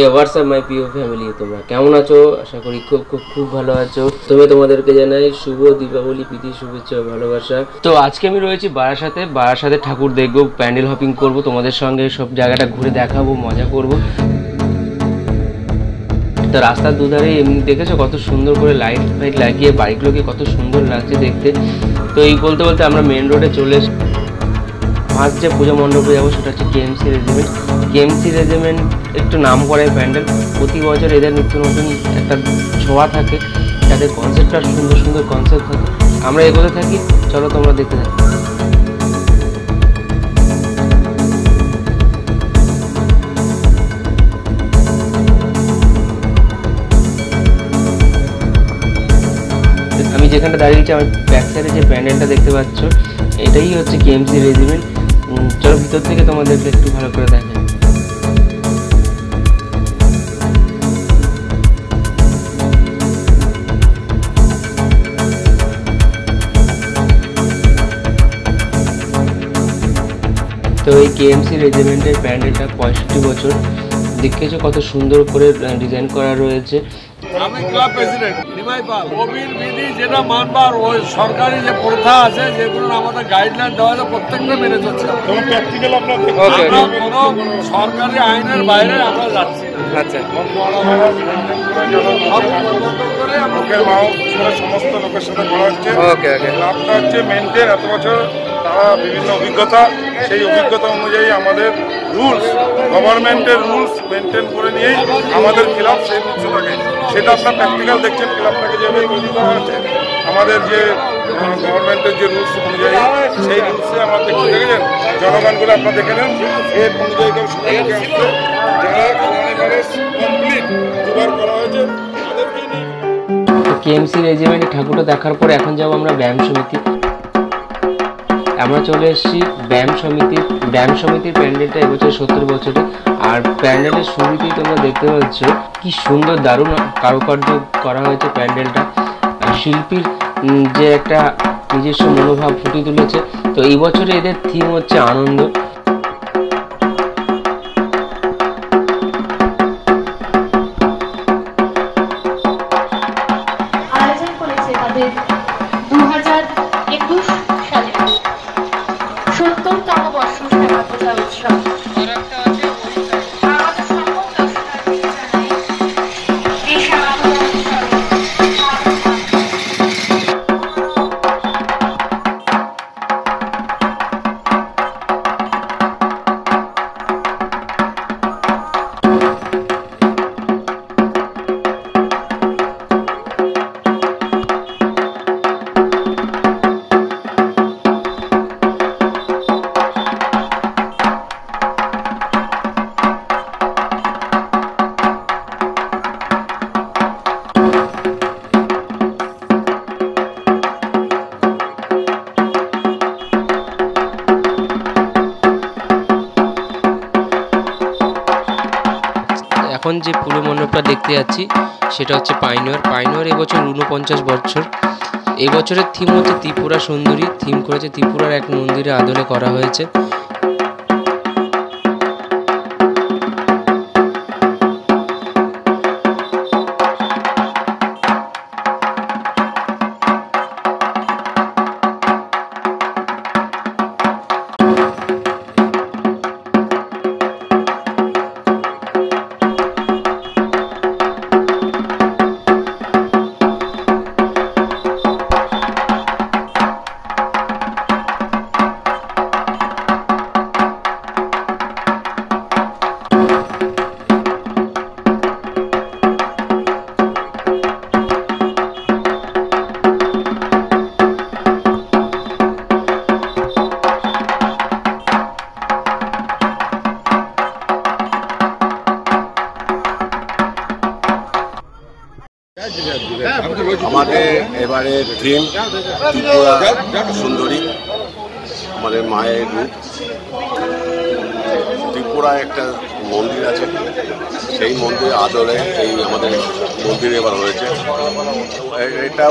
কেমন আছো? আশা করি খুব খুব খুব ভালো আছো। তুমি তোমাদেরকে জানাই শুভ দীপাবলি, প্রীতি, শুভেচ্ছা, ভালোবাসা। তো আজকে আমি রয়েছি বারাসাতে। বারাসাতে ঠাকুর দেখবো, প্যান্ডেল হপিং করবো, তোমাদের সঙ্গে সব জায়গাটা ঘুরে দেখাবো, মজা করবো। তো রাস্তার দুধারে এমনি দেখেছো কত সুন্দর করে লাইট ফাইট লাগিয়ে বাইকগুলোকে কত সুন্দর লাগছে দেখতে। তো এই বলতে বলতে আমরা মেন রোডে চলে এসেছি। আজ যে পূজা মণ্ডপে যাবো সেটা হচ্ছে KMC রেজিমেন্ট। KMC রেজিমেন্ট একটু নাম করে প্যান্ডেল, প্রতি বছর এদের নিত্য নতুন একটা ছোঁয়া থাকে, তাদের কনসেপ্টটা সুন্দর সুন্দর কনসেপ্ট থাকে। আমরা এগোতে থাকি, চলো তোমরা দেখতে থাকি। আমি যেখানটা দাঁড়িয়েছি, আমি ব্যাক সাইডে যে প্যান্ডেলটা দেখতে পাচ্ছ, এটাই হচ্ছে KMC রেজিমেন্ট। চলো ভিতর থেকে তোমাদেরকে একটু ভালো করে দেখাই। তো এই KMC রেজিমেন্টের প্যান্ডেলটা 65 বছর, দেখেছো কত সুন্দর করে ডিজাইন করা রয়েছে। আমি club president Nimai Pal. Covid বিধি যেটা মানবার ওই সরকারি যে প্রথা আছে, যেগুলো আমাদের গাইডলাইন দেওয়া আছে, প্রত্যেকটা মেনে চলছে। কোনো সরকারি আইনের বাইরে আমরা যাচ্ছি না। আচ্ছা, সমস্ত লোকের সাথে করা হচ্ছে। ক্লাবটা হচ্ছে মেনটেন, এত বছর তারা বিভিন্ন অভিজ্ঞতা, সেই অভিজ্ঞতা অনুযায়ী আমাদের রুলস, গভর্নমেন্টের রুলস মেনটেন করে নিয়েই আমাদের ক্লাব সেই রুলসটাকে, সেটা আপনার প্র্যাকটিক্যাল দেখছেন। ক্লাবটাকে যেভাবে তৈরি করা হয়েছে আমাদের যে গভর্নমেন্টের যে রুলস অনুযায়ী, সেই রুলসে আমরা দেখতে দেখেছেন জনগণগুলো, আপনারা দেখে নেন এর অনুযায়ী কমপ্লিট জোগাড় করা হয়েছে। KMC রেজিমেন্ট ঠাকুরটা দেখার পর এখন যাবো আমরা ব্যায়াম সমিতি। আমরা চলে এসেছি ব্যায়াম সমিতির। ব্যায়াম সমিতির প্যান্ডেলটা এবছর 70 বছরে, আর প্যান্ডেলের শুরুতেই তোমরা দেখতে পাচ্ছ কি সুন্দর দারুণ কারুকার্য করা হয়েছে প্যান্ডেলটা। শিল্পীর যে একটা নিজস্ব মনোভাব ফুটিয়ে তুলেছে। তো এই বছরে এদের থিম হচ্ছে আনন্দ। আয়োজন করেছে তাদের 2021 সালে 70তম বর্ষপূর্তি পূজা উৎসব। এখন যে পুরো মণ্ডপটা দেখতে যাচ্ছি সেটা হচ্ছে পাইনোয়ার। পাইনোয়ার এবছর 49 বছর। এবছরের থিম হচ্ছে ত্রিপুরা সুন্দরী। থিম করেছে ত্রিপুরার এক মন্দিরে আদলে করা হয়েছে। আমাদের এবারে থিম ত্রিপুরা সুন্দরী, আমাদের মায়ের রূপ। ত্রিপুরায় একটা মন্দির আছে, সেই মন্দির আদলে এই আমাদের মন্দির এবার হয়েছে। এটা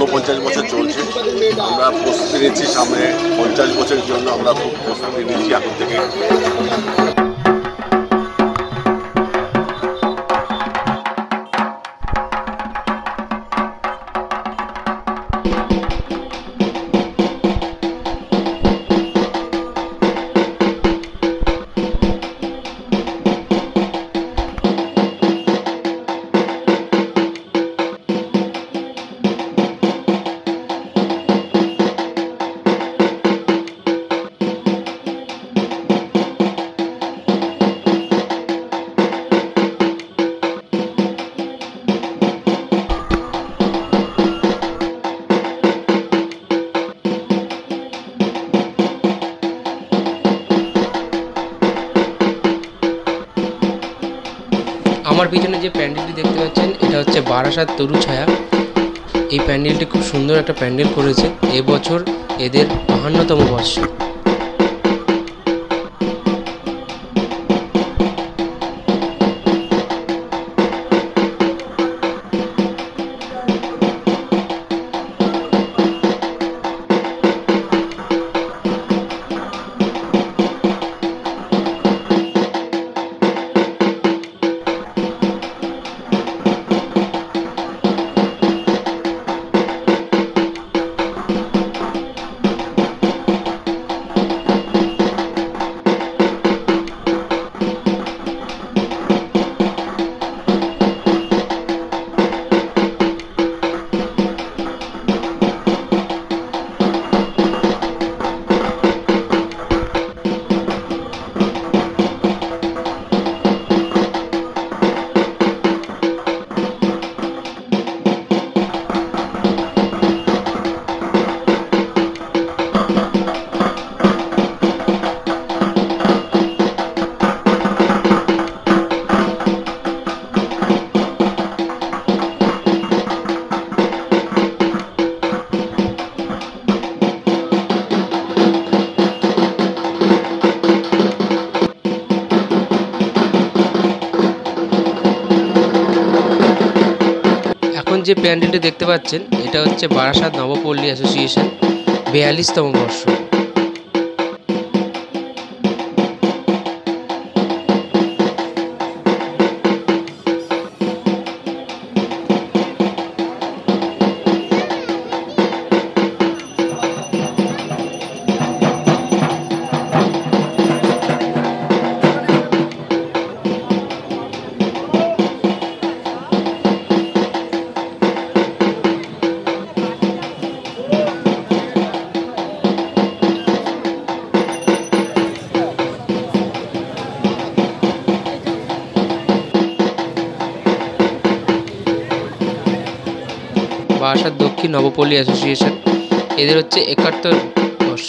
49 বছর চলছে। আমরা প্রস্তুতি নিচ্ছি, সামনে 50 বছরের জন্য আমরা খুব প্রস্তুতি নিচ্ছি এখন থেকে। এটা হচ্ছে বারাসাত তরু ছায়া। এই প্যান্ডেলটি খুব সুন্দর একটা প্যান্ডেল করেছে, এবছর এদের 52তম বর্ষ। যে প্যান্ডেলটি দেখতে পাচ্ছেন এটা হচ্ছে বারাসাত নবপল্লী অ্যাসোসিয়েশন 42তম বর্ষ। বারাসাত দক্ষিণ নবপল্লী অ্যাসোসিয়েশন, এদের হচ্ছে 71 বর্ষ।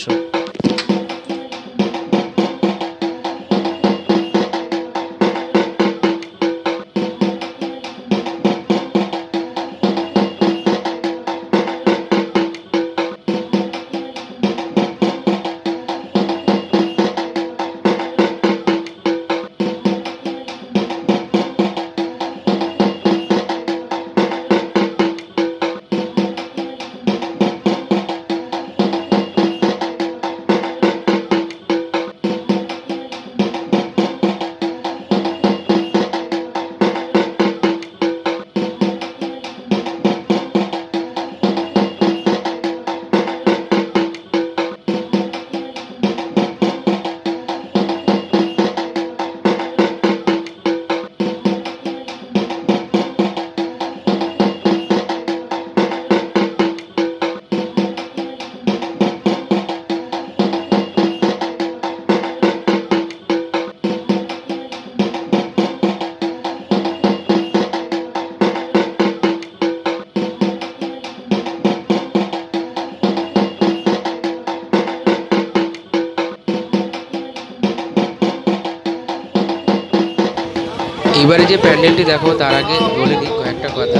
এবারে যে প্যান্ডেলটি দেখো তার আগে বলে দিই কয়েকটা কথা।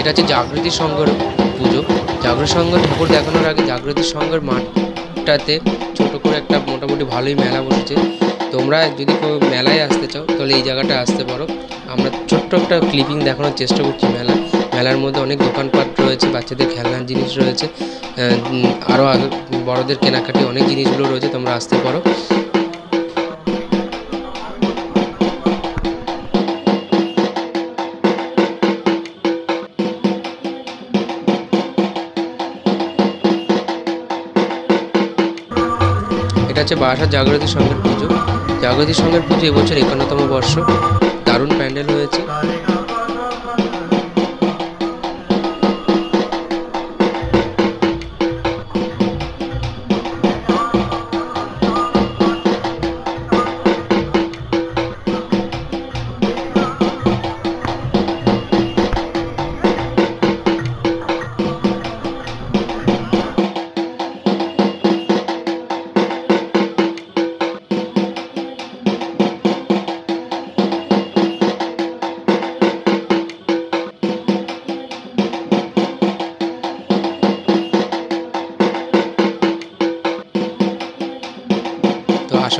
এটা হচ্ছে জাগ্রতী সংঘর পুজো। জাগ্রতী সংঘ ঠাকুর দেখানোর আগে জাগ্রতী সংঘের মাঠটাতে ছোট করে একটা মোটামুটি ভালোই মেলা বসেছে। তোমরা যদি কোনো মেলায় আসতে চাও তাহলে এই জায়গাটা আসতে পারো। আমরা ছোট্ট একটা ক্লিপিং দেখানোর চেষ্টা করছি। মেলার মধ্যে অনেক দোকানপাট রয়েছে, বাচ্চাদের খেলনার জিনিস রয়েছে, আরও বড়দের কেনাকাটি অনেক জিনিসগুলো রয়েছে, তোমরা আসতে পারো। আছে বারাসাত জাগ্রতী সংঘের পুজো। জাগ্রতী সংঘের পুজো এবছর 51তম বর্ষ। দারুণ প্যান্ডেল হয়েছে।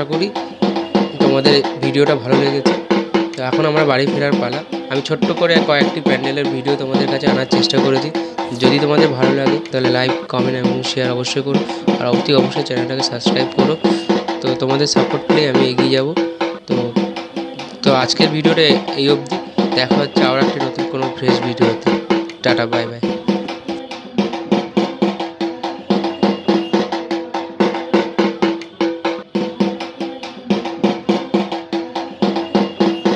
আশা করি তোমাদের ভিডিওটা ভালো লেগেছে। তো এখন আমার বাড়ি ফেরার পালা। আমি ছোট্ট করে কয়েকটি প্যান্ডেলের ভিডিও তোমাদের কাছে আনার চেষ্টা করেছি। যদি তোমাদের ভালো লাগে তাহলে লাইক, কমেন্ট এবং শেয়ার অবশ্যই করো, আর অবশ্যই চ্যানেলটাকে সাবস্ক্রাইব করো। তো তোমাদের সাপোর্ট পেলে আমি এগিয়ে যাব। তো আজকের ভিডিওটা এই অবধি। দেখা হচ্ছে আবার একটা নতুন কোনো ফ্রেশ ভিডিওতে। Tata, bye by.